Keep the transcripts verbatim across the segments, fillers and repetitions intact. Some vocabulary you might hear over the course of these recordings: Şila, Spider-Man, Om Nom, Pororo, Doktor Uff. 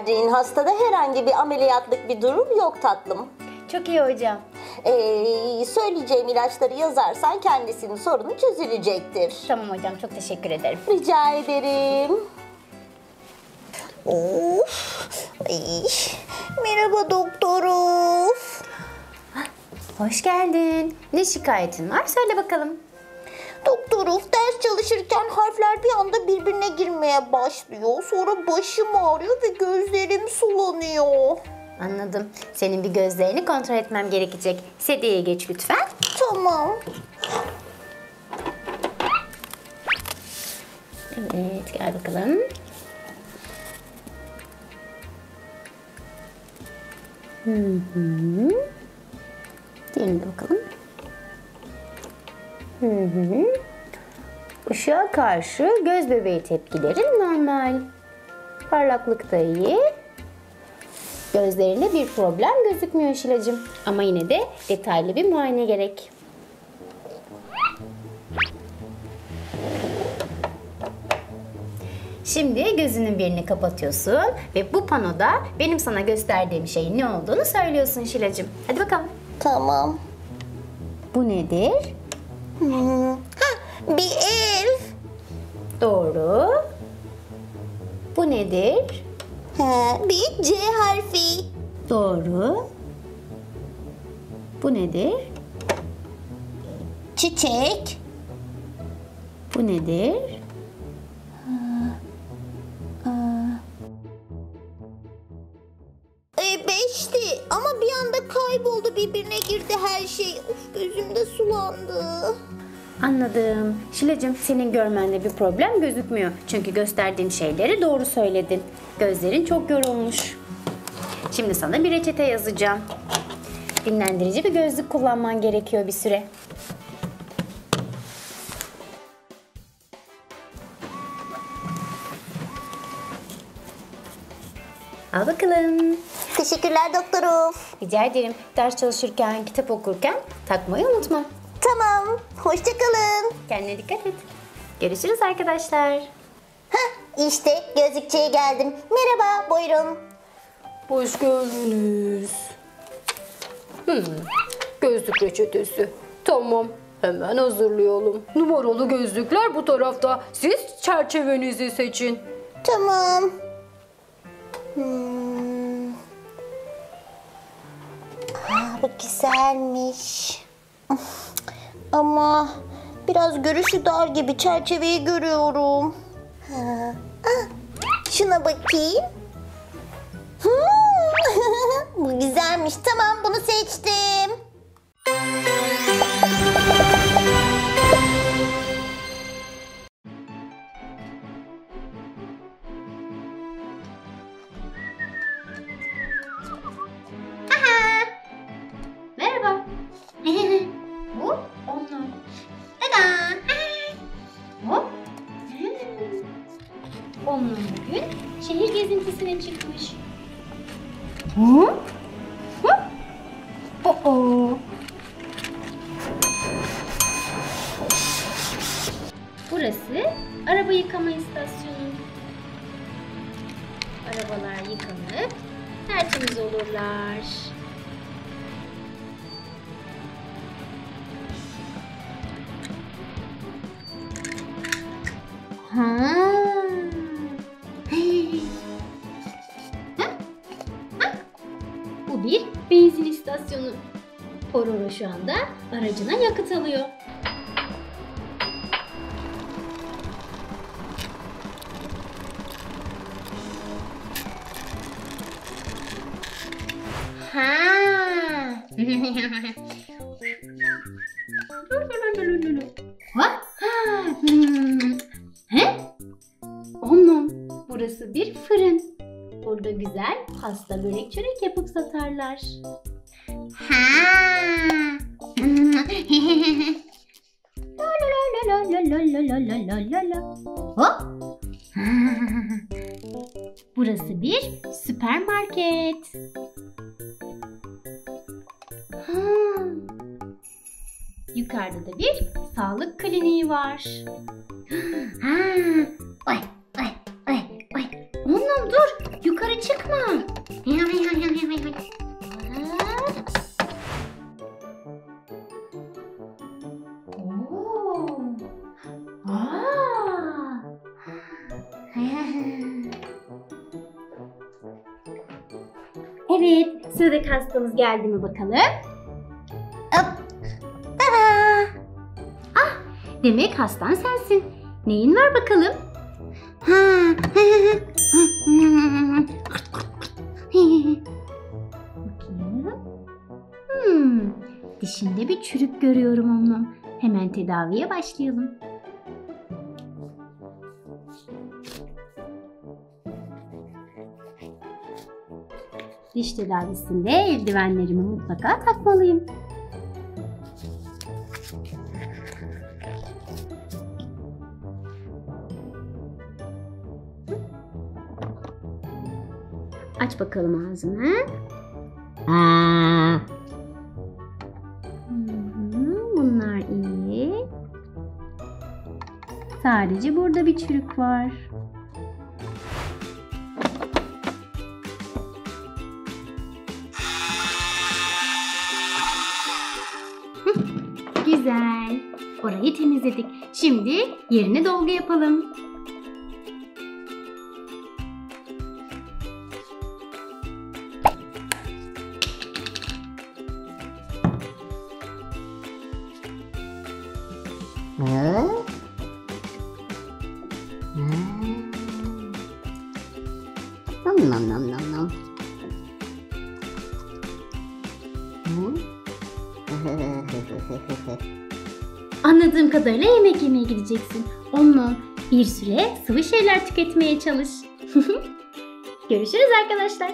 verdiğin hastada herhangi bir ameliyatlık bir durum yok tatlım. Çok iyi hocam. Ee, söyleyeceğim ilaçları yazarsan kendisinin sorunu çözülecektir. Tamam hocam, çok teşekkür ederim. Rica ederim. Of. Ay. Merhaba Doktor Uff. Hoş geldin. Ne şikayetin var? Söyle bakalım. Doktor Uff, ders çalışırken harfler bir anda birbirine girmeye başlıyor. Sonra başım ağrıyor ve gözlerim sulanıyor. Anladım. Senin bir gözlerini kontrol etmem gerekecek. Sedyeye geç lütfen. Tamam. Evet, gel bakalım. Hı hı. Diğerine de bakalım. Hı hı. Işığa karşı göz bebeği tepkilerin normal. Parlaklık da iyi. Gözlerinde bir problem gözükmüyor Şilacığım. Ama yine de detaylı bir muayene gerek. Şimdi gözünün birini kapatıyorsun ve bu panoda benim sana gösterdiğim şeyin ne olduğunu söylüyorsun Şilacığım. Hadi bakalım. Tamam. Bu nedir? Hmm. Ha, bir elf. Doğru. Bu nedir? Ha, bir C harfi. Doğru. Bu nedir? Çiçek. Bu nedir? Kayboldu, birbirine girdi her şey. Of, gözümde sulandı. Anladım. Şilacığım, senin görmende bir problem gözükmüyor. Çünkü gösterdiğim şeyleri doğru söyledin. Gözlerin çok yorulmuş. Şimdi sana bir reçete yazacağım. Dinlendirici bir gözlük kullanman gerekiyor bir süre. Al bakalım. Teşekkürler Doktor Uff. Rica ederim. Ders çalışırken, kitap okurken takmayı unutma. Tamam. Hoşça kalın. Kendine dikkat et. Görüşürüz arkadaşlar. Hah, işte gözlükçüye geldim. Merhaba, buyurun. Hoş geldiniz. Hmm, gözlük reçetesi. Tamam, hemen hazırlayalım. Numaralı gözlükler bu tarafta. Siz çerçevenizi seçin. Tamam. Hmm. Bu güzelmiş. Ama biraz görüşü dar gibi, çerçeveyi görüyorum. Ha. Ah, şuna bakayım. Hmm. Bu güzelmiş. Tamam, bunu seçtim. Bu Om Nom. Tada! Hop. Om Nom bugün şehir gezintisine çıkmış. Hop. Hop. Oo. Burası araba yıkama istasyonu. Arabalar yıkanıp tertemiz olurlar. Ha. Ha. Ha. Bu bir benzin istasyonu. Pororo şu anda aracına yakıt alıyor. Ha. Ha. Burası bir fırın. Burada güzel pasta, börek, çörek yapıp satarlar. Ha! La la la la la la la la la la. Hop! Burası bir süpermarket. Ha! Yukarıda da bir sağlık kliniği var. Ha! Oy! Om Nom dur. Yukarı çıkma. Evet, sıradaki hastamız geldi mi bakalım? Ah, demek hastan sensin. Neyin var bakalım? Hmm, dişinde bir çürük görüyorum onu. Hemen tedaviye başlayalım. Diş tedavisinde eldivenlerimi mutlaka takmalıyım. Aç bakalım ağzını. Bunlar iyi. Sadece burada bir çürük var. Güzel. Orayı temizledik. Şimdi yerine dolgu yapalım. Ne? Om nom nom nom nom. Anladığım kadarıyla yemek yemeye gideceksin. Om nom, bir süre sıvı şeyler tüketmeye çalış. Görüşürüz arkadaşlar.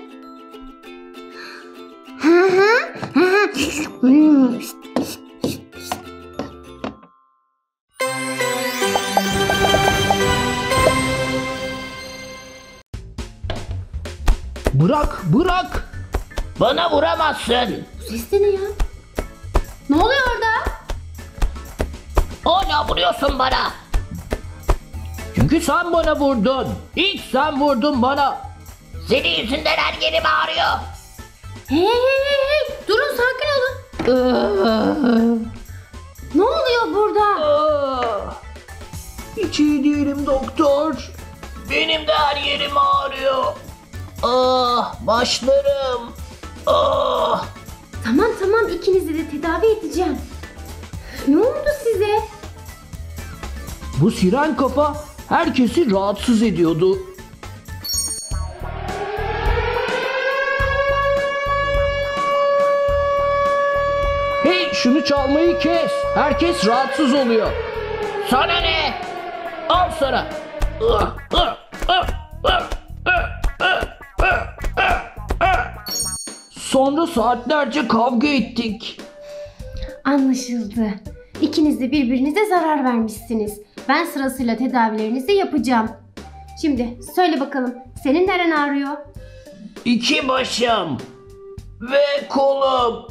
Bırak, bırak! Bana vuramazsın. Bu ses de ne ya? Ne oluyor orada? Hala vuruyorsun bana. Çünkü sen bana vurdun. İlk sen vurdun bana. Senin yüzünden her yerim ağrıyor. Hey hey hey hey. Durun, sakin olun. Ne oluyor burada? Hiç iyi değilim doktor. Benim de her yerim ağrıyor. Ah, başlarım. Ah. Tamam tamam, ikinizi de tedavi edeceğim. Ne oldu size? Bu siren kafa herkesi rahatsız ediyordu. Hey, şunu çalmayı kes. Herkes rahatsız oluyor. Sana ne? Al sana. Ah, ah, ah, ah. Sonra saatlerce kavga ettik. Anlaşıldı. İkiniz de birbirinize zarar vermişsiniz. Ben sırasıyla tedavilerinizi yapacağım. Şimdi söyle bakalım, senin neren ağrıyor? İki başım ve kolum.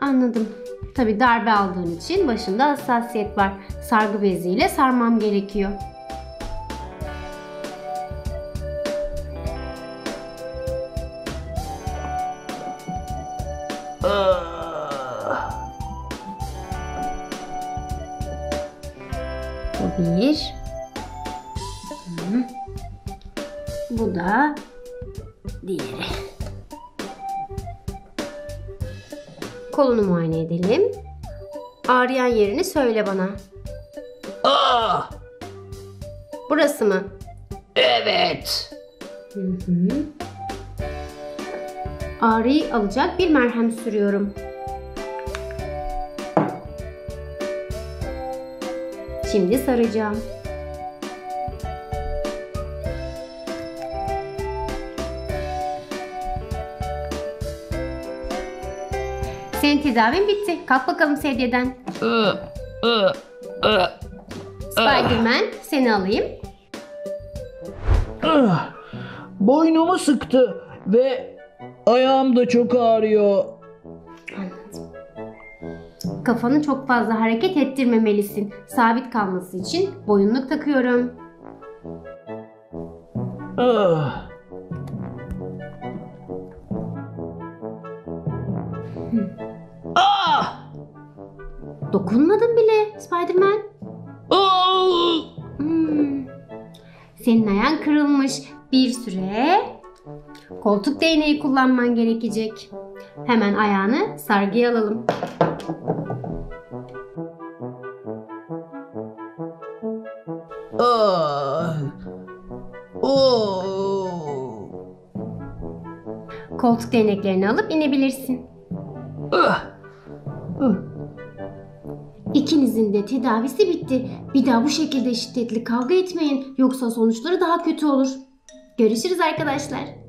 Anladım. Tabii darbe aldığın için başında hassasiyet var. Sargı beziyle sarmam gerekiyor. Bu bir. Hı. Bu da diğeri. Kolunu muayene edelim. Ağrıyan yerini söyle bana. Aa! Burası mı? Evet. Hı hı. Ağrıyı alacak bir merhem sürüyorum. Şimdi saracağım. Senin tedavin bitti. Kalk bakalım sedyeden. Spider-Man, seni alayım. Boynumu sıktı ve ayağım da çok ağrıyor. Kafanı çok fazla hareket ettirmemelisin. Sabit kalması için boyunluk takıyorum. Ah, Dokunmadın bile Spider-Man. Hmm. Senin ayağın kırılmış. Bir süre koltuk değneği kullanman gerekecek. Hemen ayağını sargıya alalım. Oh. Oh. Koltuk değneklerini alıp inebilirsin. Ah. Ah. İkinizin de tedavisi bitti. Bir daha bu şekilde şiddetli kavga etmeyin. Yoksa sonuçları daha kötü olur. Görüşürüz arkadaşlar.